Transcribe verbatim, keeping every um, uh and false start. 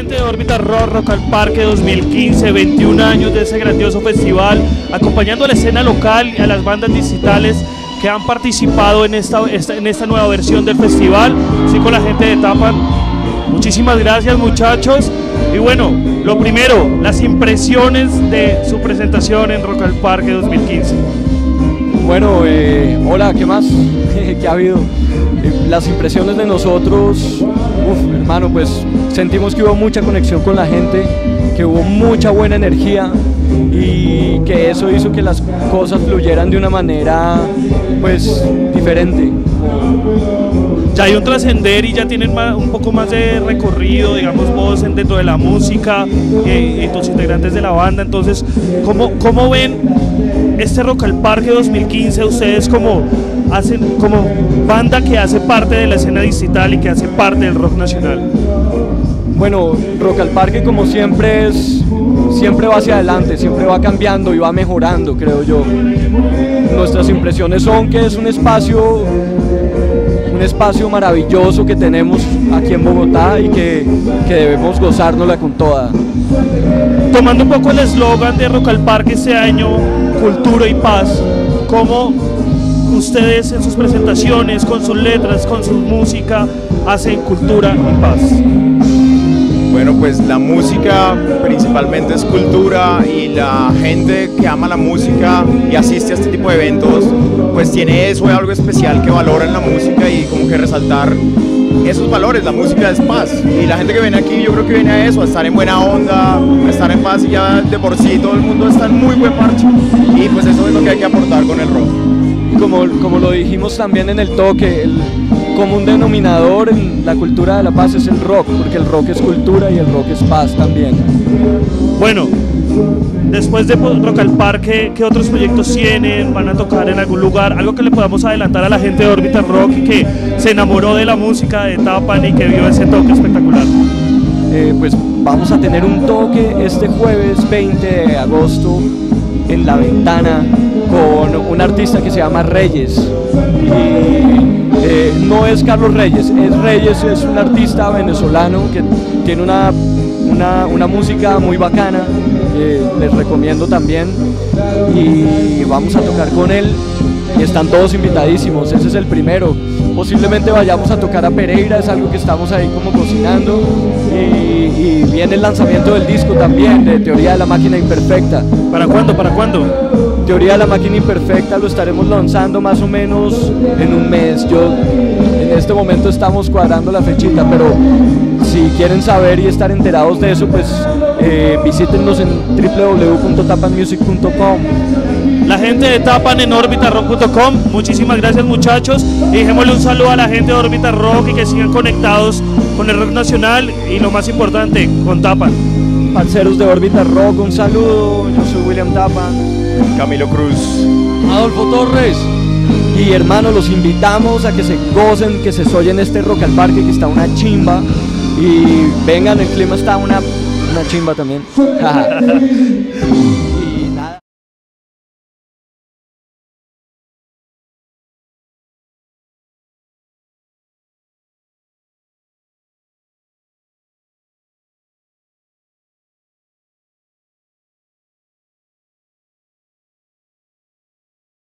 Gente de órbita Rock, Rock al Parque dos mil quince, veintiún años de ese grandioso festival, acompañando a la escena local y a las bandas digitales que han participado en esta, esta, en esta nueva versión del festival, así con la gente de Tappan. Muchísimas gracias, muchachos, y bueno, lo primero, las impresiones de su presentación en Rock al Parque dos mil quince. Bueno, eh, hola, ¿qué más? ¿Qué ha habido? Las impresiones de nosotros, uf, hermano, pues sentimos que hubo mucha conexión con la gente, que hubo mucha buena energía y que eso hizo que las cosas fluyeran de una manera pues diferente. Ya hay un trascender y ya tienen más, un poco más de recorrido, digamos, vos dentro de la música, eh, y los integrantes de la banda. Entonces, ¿cómo, cómo ven este Rock al Parque dos mil quince? Ustedes como, hacen, como banda que hace parte de la escena digital y que hace parte del rock nacional. Bueno, Rock al Parque, como siempre, es, siempre va hacia adelante, siempre va cambiando y va mejorando, creo yo. Nuestras impresiones son que es un espacio... un espacio maravilloso que tenemos aquí en Bogotá y que, que debemos gozárnosla con toda. Tomando un poco el eslogan de Rock al Parque este año, cultura y paz, ¿cómo ustedes en sus presentaciones, con sus letras, con su música, hacen cultura y paz? Bueno, pues la música principalmente es cultura, y la gente que ama la música y asiste a este tipo de eventos pues tiene eso, algo especial que valora en la música, y como que resaltar esos valores. La música es paz, y la gente que viene aquí yo creo que viene a eso, a estar en buena onda, a estar en paz, y ya de por sí todo el mundo está en muy buen parche, y pues eso es lo que hay que aportar con el rock. Como, como lo dijimos también en el toque, el común denominador en la cultura de la paz es el rock, porque el rock es cultura y el rock es paz también. Bueno, después de Rock al Parque, ¿qué otros proyectos tienen? ¿Van a tocar en algún lugar? Algo que le podamos adelantar a la gente de órbita rock y que se enamoró de la música de Tappan y que vio ese toque espectacular. Eh, pues vamos a tener un toque este jueves veinte de agosto en La Ventana con un artista que se llama Reyes. Y Eh, no es Carlos Reyes, es Reyes, es un artista venezolano que tiene una, una, una música muy bacana, eh, les recomiendo también, y vamos a tocar con él, y están todos invitadísimos. Ese es el primero. Posiblemente vayamos a tocar a Pereira, es algo que estamos ahí como cocinando, y, y viene el lanzamiento del disco también, de Teoría de la Máquina Imperfecta. ¿Para cuándo? ¿Para cuándo? Teoría de la Máquina Imperfecta lo estaremos lanzando más o menos en un mes. Yo, en este momento estamos cuadrando la fechita, pero si quieren saber y estar enterados de eso, pues eh, visítenos en w w w punto tappan music punto com. La gente de Tappan en órbita rock punto com, muchísimas gracias, muchachos, y dejémosle un saludo a la gente de Órbita Rock y que sigan conectados con el rock nacional y, lo más importante, con Tappan. Parceros de Órbita Rock, un saludo. Yo soy William Tappan. Camilo Cruz, Adolfo Torres, y hermanos, los invitamos a que se gocen, que se sollen este Rock al Parque, que está una chimba, y vengan, el clima está una, una chimba también.